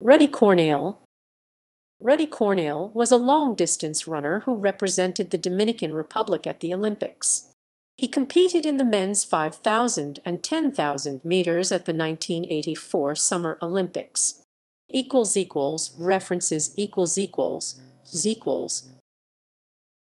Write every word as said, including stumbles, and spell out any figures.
Ruddy Cornielle. Ruddy Cornielle was a long-distance runner who represented the Dominican Republic at the Olympics. He competed in the men's five thousand and ten thousand meters at the nineteen eighty-four Summer Olympics. Equals equals references equals equals equals